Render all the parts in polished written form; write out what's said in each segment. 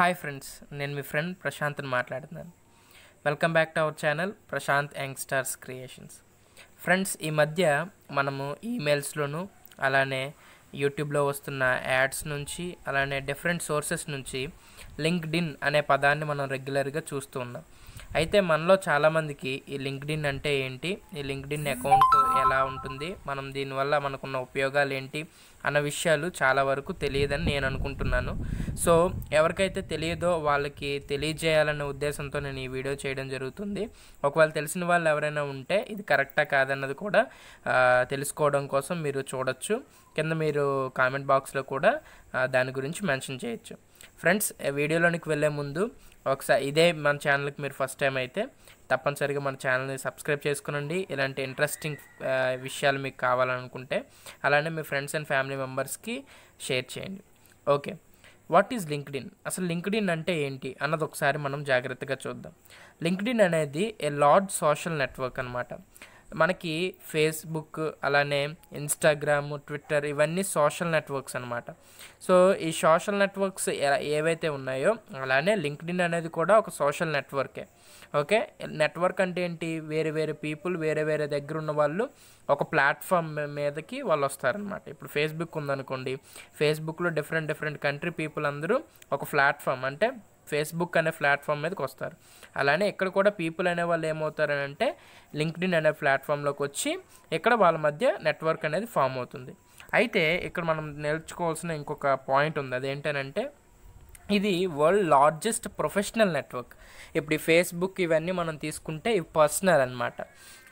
Hi friends, నేను మీ friend Prashanth అని మాట్లాడుతున్నాను. Welcome back to our channel Prashanth youngsters creations. Friends, ఈ మధ్య మనము ఈమెయిల్స్లోను అలానే యూట్యూబ్లో వస్తున్న యాడ్స్ నుంచి అలానే డిఫరెంట్ సోర్సెస్ నుంచి లింక్డ్ఇన్ అనే పదాన్ని మనం రెగ్యులర్గా చూస్తూ ఉన్నాం. అయితే మనలో చాలామందికి ఈ లింక్డ్ఇన్ అంటే ఏంటి, ఈ లింక్డ్ఇన్ అకౌంట్ ఎలా ఉంటుంది, మనం దీనివల్ల మనకున్న ఉపయోగాలు ఏంటి అన్న విషయాలు చాలా వరకు తెలియదని నేను అనుకుంటున్నాను. సో ఎవరికైతే తెలియదో వాళ్ళకి తెలియజేయాలనే ఉద్దేశంతో నేను ఈ వీడియో చేయడం జరుగుతుంది. ఒకవేళ తెలిసిన వాళ్ళు ఎవరైనా ఉంటే ఇది కరెక్టా కాదన్నది కూడా తెలుసుకోవడం కోసం మీరు చూడొచ్చు. కింద మీరు కామెంట్ బాక్స్లో కూడా దాని గురించి మెన్షన్ చేయొచ్చు. ఫ్రెండ్స్, వీడియోలోనికి వెళ్ళే ముందు ఒకసారి ఇదే మన ఛానల్కి మీరు ఫస్ట్ టైం అయితే తప్పనిసరిగా మన ఛానల్ని సబ్స్క్రైబ్ చేసుకునండి. ఇలాంటి ఇంట్రెస్టింగ్ విషయాలు మీకు కావాలనుకుంటే అలానే మీ ఫ్రెండ్స్ అండ్ ఫ్యామిలీ మెంబర్స్కి షేర్ చేయండి. Okay, what is LinkedIn? అసలు లింక్డ్ఇన్ అంటే ఏంటి అన్నది ఒకసారి మనం జాగ్రత్తగా చూద్దాం. లింక్డ్ఇన్ అనేది ఏ లార్జ్ సోషల్ నెట్వర్క్ అన్నమాట. మనకి ఫేస్బుక్ అలానే ఇన్స్టాగ్రాము, ట్విట్టర్ ఇవన్నీ సోషల్ నెట్వర్క్స్ అన్నమాట. సో ఈ సోషల్ నెట్వర్క్స్ ఏవైతే ఉన్నాయో అలానే లింక్డ్ఇన్ అనేది కూడా ఒక సోషల్ నెట్వర్కే. ఓకే, నెట్వర్క్ అంటే ఏంటి? వేరే వేరే పీపుల్ వేరే వేరే దగ్గర ఉన్న వాళ్ళు ఒక ప్లాట్ఫామ్ మీదకి వాళ్ళు వస్తారనమాట. ఇప్పుడు ఫేస్బుక్ ఉందనుకోండి, ఫేస్బుక్లో డిఫరెంట్ కంట్రీ పీపుల్ అందరూ ఒక ప్లాట్ఫామ్ అంటే ఫేస్బుక్ అనే ప్లాట్ఫామ్ మీదకి వస్తారు. అలానే ఇక్కడ కూడా పీపుల్ అనే వాళ్ళు ఏమవుతారని అంటే లింక్డ్ఇన్ అనే ప్లాట్ఫామ్లోకి వచ్చి ఇక్కడ వాళ్ళ మధ్య నెట్వర్క్ అనేది ఫామ్ అవుతుంది. అయితే ఇక్కడ మనం నేర్చుకోవాల్సిన ఇంకొక పాయింట్ ఉంది. అదేంటనంటే ఇది వరల్డ్ లార్జెస్ట్ ప్రొఫెషనల్ నెట్వర్క్. ఇప్పుడు ఈ ఫేస్బుక్ ఇవన్నీ మనం తీసుకుంటే ఇవి పర్సనల్ అన్నమాట.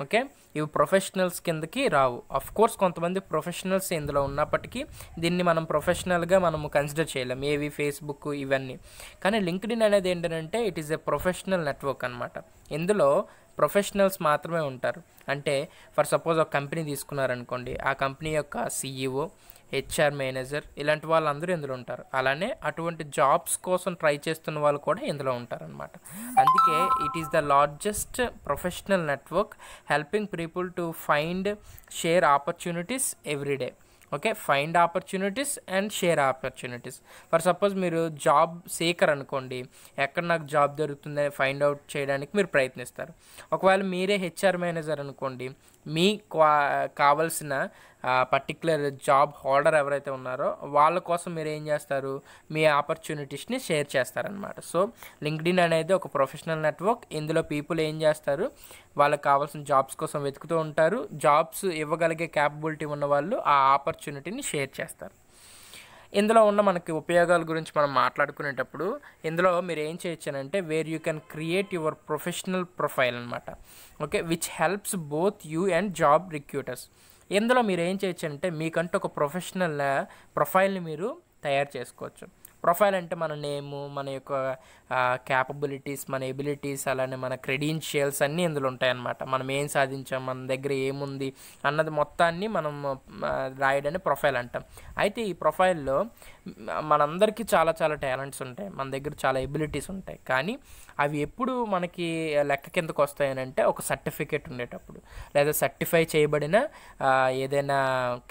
ఓకే, ఇవి ప్రొఫెషనల్స్ కిందకి రావు. ఆఫ్ కోర్స్ కొంతమంది ప్రొఫెషనల్స్ ఇందులో ఉన్నప్పటికీ దీన్ని మనం ప్రొఫెషనల్గా మనము కన్సిడర్ చేయలేం, ఏవి ఫేస్బుక్ ఇవన్నీ. కానీ లింక్డ్ఇన్ అనేది ఏంటంటే it is a professional network అనమాట. ఇందులో ప్రొఫెషనల్స్ మాత్రమే ఉంటారు. అంటే ఫర్ సపోజ్ ఒక కంపెనీ తీసుకున్నారనుకోండి, ఆ కంపెనీ యొక్క సీఈఓ, హెచ్ఆర్ మేనేజర్ ఇలాంటి వాళ్ళందరూ ఇందులో ఉంటారు. అలానే అటువంటి జాబ్స్ కోసం ట్రై చేస్తున్న వాళ్ళు కూడా ఇందులో ఉంటారనమాట. అందుకే it is the largest professional network helping people to find share opportunities everyday. Okay, find opportunities and share opportunities. For suppose మీరు జాబ్ సీకర్ అనుకోండి, ఎక్కడ నాకు జాబ్ దొరుకుతుందని ఫైండ్ అవుట్ చేయడానికి మీరు ప్రయత్నిస్తారు. ఒకవేళ మీరే హెచ్ఆర్ మేనేజర్ అనుకోండి, మీ కావాల్సిన పర్టిక్యులర్ జాబ్ హోల్డర్ ఎవరైతే ఉన్నారో వాళ్ళ కోసం మీరు ఏం చేస్తారు, మీ ఆపర్చునిటీస్ని షేర్ చేస్తారనమాట. సో లింక్డ్ఇన్ అనేది ఒక ప్రొఫెషనల్ నెట్వర్క్. ఇందులో పీపుల్ ఏం చేస్తారు, వాళ్ళకి కావాల్సిన జాబ్స్ కోసం వెతుకుతూ ఉంటారు. జాబ్స్ ఇవ్వగలిగే క్యాపబిలిటీ ఉన్న వాళ్ళు ఆ ఆపర్చునిటీని షేర్ చేస్తారు. ఇందులో ఉన్న మనకి ఉపయోగాల గురించి మనం మాట్లాడుకునేటప్పుడు ఇందులో మీరు ఏం చేయొచ్చానంటే where you can create your professional profile అనమాట. Okay, which helps both you and job recruiters. ఇందులో మీరు ఏం చేయొచ్చంటే మీకంటూ ఒక ప్రొఫెషనల్ ప్రొఫైల్ని మీరు తయారు చేసుకోవచ్చు. ప్రొఫైల్ అంటే మన నేము, మన యొక్క క్యాపబిలిటీస్, మన ఎబిలిటీస్ అలానే మన క్రెడెన్షియల్స్ అన్నీ ఇందులో ఉంటాయన్నమాట. మనం ఏం సాధించాం, మన దగ్గర ఏముంది అన్నది మొత్తాన్ని మనం రాయడాన్ని ప్రొఫైల్ అంటాం. అయితే ఈ ప్రొఫైల్లో మనందరికీ చాలా టాలెంట్స్ ఉంటాయి, మన దగ్గర చాలా ఎబిలిటీస్ ఉంటాయి. కానీ అవి ఎప్పుడు మనకి లెక్క కిందకు వస్తాయనంటే ఒక సర్టిఫికేట్ ఉండేటప్పుడు లేదా సర్టిఫై చేయబడిన ఏదైనా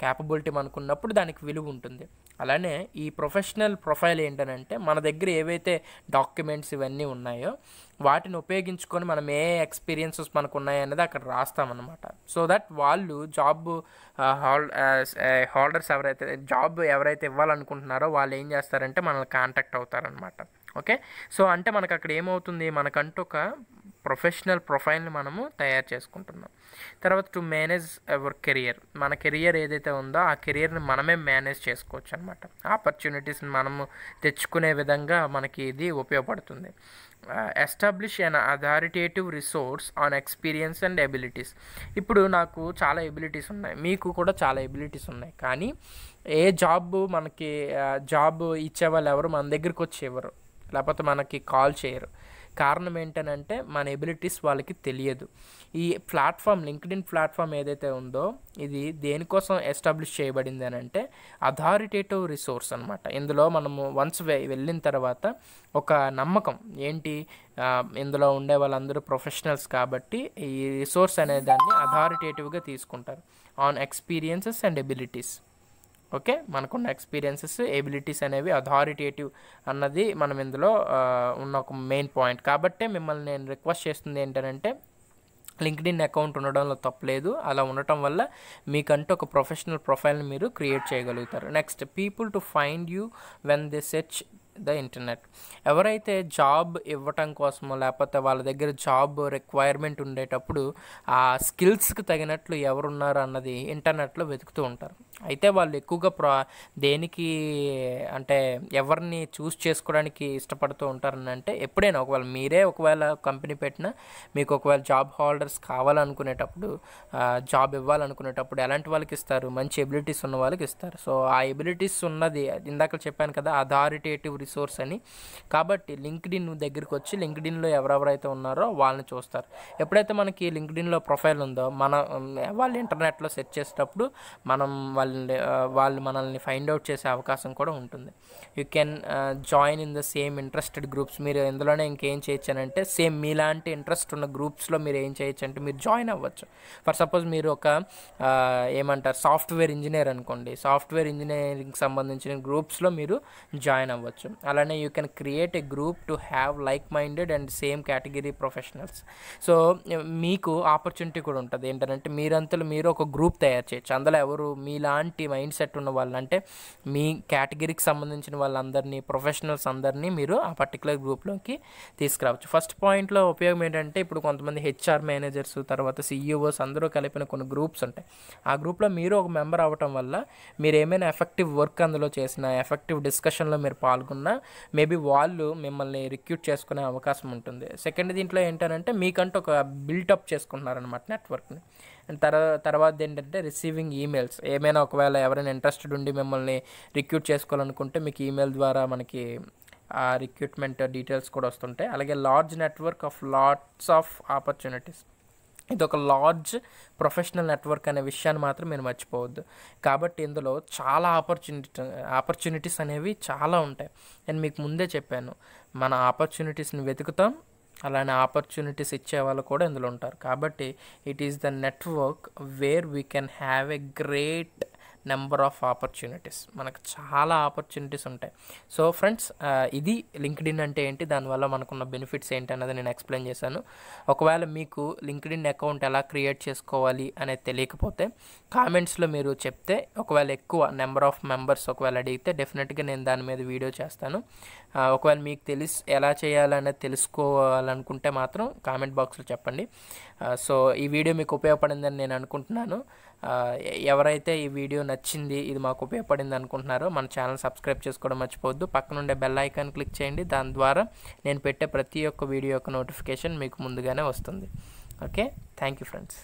క్యాపబిలిటీ మనకున్నప్పుడు దానికి విలువ ఉంటుంది. అలానే ఈ ప్రొఫెషనల్ ప్రొఫైల్ ఏంటనంటే మన దగ్గర ఏవైతే డాక్యుమెంట్స్ ఇవన్నీ ఉన్నాయో వాటిని ఉపయోగించుకొని మనం ఏ ఎక్స్పీరియన్సెస్ మనకు ఉన్నాయనేది అక్కడ రాస్తామన్నమాట. సో దట్ వాళ్ళు జాబ్ హోల్డర్స్ ఎవరైతే జాబ్ ఎవరైతే ఇవ్వాలనుకుంటున్నారో వాళ్ళు ఏం చేస్తారంటే మనల్ని కాంటాక్ట్ అవుతారనమాట. ఓకే, సో అంటే మనకు అక్కడ ఏమవుతుంది, మనకంటూ ఒక ప్రొఫెషనల్ ప్రొఫైల్ని మనము తయారు చేసుకుంటున్నాం. తర్వాత టు మేనేజ్ అవర్ కెరియర్, మన కెరియర్ ఏదైతే ఉందో ఆ కెరియర్ని మనమే మేనేజ్ చేసుకోవచ్చు అనమాట. ఆపర్చునిటీస్ని మనము తెచ్చుకునే విధంగా మనకి ఇది ఉపయోగపడుతుంది. Establish an authoritative resource on experience and abilities. ఇప్పుడు నాకు చాలా ఎబిలిటీస్ ఉన్నాయి, మీకు కూడా చాలా ఎబిలిటీస్ ఉన్నాయి. కానీ ఏ జాబ్ మనకి జాబ్ ఇచ్చేవాళ్ళు ఎవరు మన దగ్గరికి వచ్చి ఇవ్వరు, లేకపోతే మనకి కాల్ చేయరు. కారణం ఏంటనంటే మన ఎబిలిటీస్ వాళ్ళకి తెలియదు. ఈ ప్లాట్ఫామ్ లింక్డ్ఇన్ ప్లాట్ఫామ్ ఏదైతే ఉందో ఇది దేనికోసం ఎస్టాబ్లిష్ చేయబడింది అని అంటే అథారిటేటివ్ రిసోర్స్ అనమాట. ఇందులో మనము వన్స్ వెళ్ళిన తర్వాత ఒక నమ్మకం ఏంటి, ఇందులో ఉండే వాళ్ళందరూ ప్రొఫెషనల్స్ కాబట్టి ఈ రిసోర్స్ అనే దాన్ని అథారిటేటివ్గా తీసుకుంటారు. On experiences and abilities. Okay మనకున్న ఎక్స్పీరియన్సెస్ ఎబిలిటీస్ అనేవి అథారిటేటివ్ అన్నది మనం ఇందులో ఉన్న ఒక మెయిన్ పాయింట్. కాబట్టే మిమ్మల్ని నేను రిక్వెస్ట్ చేస్తుంది ఏంటంటే లింక్డ్ఇన్ అకౌంట్ ఉండడంలో తప్పలేదు, అలా ఉండటం వల్ల మీకంటూ ఒక ప్రొఫెషనల్ ప్రొఫైల్ని మీరు క్రియేట్ చేయగలుగుతారు. Next, people to find you when they search the internet. ఎవరైతే జాబ్ ఇవ్వటం కోసమో లేకపోతే వాళ్ళ దగ్గర జాబ్ రిక్వైర్మెంట్ ఉండేటప్పుడు ఆ స్కిల్స్కి తగినట్లు ఎవరున్నారు అన్నది ఇంటర్నెట్లో వెతుకుతూ ఉంటారు. అయితే వాళ్ళు ఎక్కువగా దేనికి అంటే ఎవరిని చూస్ చేసుకోవడానికి ఇష్టపడుతూ ఉంటారని అంటే, ఎప్పుడైనా ఒకవేళ మీరే ఒకవేళ కంపెనీ పెట్టినా మీకు ఒకవేళ జాబ్ హోల్డర్స్ కావాలనుకునేటప్పుడు జాబ్ ఇవ్వాలనుకునేటప్పుడు ఎలాంటి వాళ్ళకి ఇస్తారు? మంచి ఎబిలిటీస్ ఉన్న వాళ్ళకి ఇస్తారు. సో ఆ ఎబిలిటీస్ ఉన్నది ఇందాక చెప్పాను కదా అథారిటేటివ్ రిసోర్స్ అని. కాబట్టి లింక్డ్ఇన్ దగ్గరికి వచ్చి లింక్డ్ఇన్లో ఎవరెవరైతే ఉన్నారో వాళ్ళని చూస్తారు. ఎప్పుడైతే మనకి లింక్డ్ఇన్లో ప్రొఫైల్ ఉందో వాళ్ళు ఇంటర్నెట్లో సెర్చ్ చేసేటప్పుడు వాళ్ళు మనల్ని ఫైండ్ అవుట్ చేసే అవకాశం కూడా ఉంటుంది. You can join in the same interested groups. మీరు ఇందులోనే ఇంకేం చేయొచ్చు అంటే సేమ్ మీలాంటి ఇంట్రెస్ట్ ఉన్న గ్రూప్స్లో మీరు ఏం చేయొచ్చు అంటే మీరు జాయిన్ అవ్వచ్చు. ఫర్ సపోజ్ మీరు ఒక ఏమంటారు సాఫ్ట్వేర్ ఇంజనీర్ అనుకోండి, సాఫ్ట్వేర్ ఇంజనీరింగ్కి సంబంధించిన గ్రూప్స్లో మీరు జాయిన్ అవ్వచ్చు. అలానే you can create a group to have like minded and same category professionals. So మీకు ఆపర్చునిటీ కూడా ఉంటుంది ఏంటంటే మీరంతలో మీరు ఒక గ్రూప్ తయారు చేయొచ్చు. అందులో ఎవరు మీలాంటి మైండ్ సెట్ ఉన్న వాళ్ళు అంటే మీ కేటగిరీకి సంబంధించిన వాళ్ళందరినీ ప్రొఫెషనల్స్ అందరినీ మీరు ఆ పర్టికులర్ గ్రూప్లోకి తీసుకురావచ్చు. ఫస్ట్ పాయింట్లో ఉపయోగం ఏంటంటే ఇప్పుడు కొంతమంది హెచ్ఆర్ మేనేజర్స్ తర్వాత సిఇఓస్ అందరూ కలిపిన కొన్ని గ్రూప్స్ ఉంటాయి. ఆ గ్రూప్లో మీరు ఒక మెంబర్ అవ్వటం వల్ల మీరు ఏమైనా ఎఫెక్టివ్ వర్క్ అందులో చేసినా ఎఫెక్టివ్ డిస్కషన్లో మీరు పాల్గొన్నా మేబీ వాళ్ళు మిమ్మల్ని రిక్రూట్ చేసుకునే అవకాశం ఉంటుంది. సెకండ్ దీంట్లో ఏంటంటే మీకంటూ ఒక బిల్టప్ చేసుకుంటున్నారనమాట నెట్వర్క్ని. అండ్ తర్వాత ఏంటంటే రిసీవింగ్ ఈమెయిల్స్. ఏమైనా ఒకవేళ ఎవరైనా ఇంట్రెస్టెడ్ ఉండి మిమ్మల్ని రిక్రూట్ చేసుకోవాలనుకుంటే మీకు ఈమెయిల్ ద్వారా మనకి ఆ రిక్రూట్మెంట్ డీటెయిల్స్ కూడా వస్తుంటాయి. అలాగే large network of lots of opportunities. ఇది ఒక లార్జ్ ప్రొఫెషనల్ నెట్వర్క్ అనే విషయాన్ని మాత్రం మీరు మర్చిపోవద్దు. కాబట్టి ఇందులో చాలా ఆపర్చునిటీస్ అనేవి చాలా ఉంటాయి. నేను మీకు ముందే చెప్పాను మన ఆపర్చునిటీస్ని వెతుకుతాం, అలానే ఆపర్చునిటీస్ ఇచ్చేవాళ్ళు కూడా ఇందులో ఉంటారు. కాబట్టి it is the network where we can have a great number of opportunities. మనకు చాలా ఆపర్చునిటీస్ ఉంటాయి. సో ఫ్రెండ్స్, ఇది లింక్డ్ఇన్ అంటే ఏంటి, దానివల్ల మనకున్న బెనిఫిట్స్ ఏంటి అన్నది నేను ఎక్స్ప్లెయిన్ చేశాను. ఒకవేళ మీకు లింక్డ్ఇన్ అకౌంట్ ఎలా క్రియేట్ చేసుకోవాలి అనేది తెలియకపోతే కామెంట్స్లో మీరు చెప్తే, ఒకవేళ ఎక్కువ నెంబర్ ఆఫ్ మెంబర్స్ ఒకవేళ అడిగితే డెఫినెట్గా నేను దాని మీద వీడియో చేస్తాను. ఒకవేళ మీకు ఎలా చేయాలనేది తెలుసుకోవాలనుకుంటే మాత్రం కామెంట్ బాక్స్లో చెప్పండి. సో ఈ వీడియో మీకు ఉపయోగపడిందని నేను అనుకుంటున్నాను. ఎవరైతే ఈ వీడియో నచ్చింది, ఇది మాకు ఉపయోగపడింది అనుకుంటున్నారో మన ఛానల్ సబ్స్క్రైబ్ చేసుకోవడం మర్చిపోవద్దు. పక్కనుండే బెల్ ఐకాన్ క్లిక్ చేయండి. దాని ద్వారా నేను పెట్టే ప్రతి ఒక్క వీడియో యొక్క నోటిఫికేషన్ మీకు ముందుగానే వస్తుంది. Okay, thank you friends.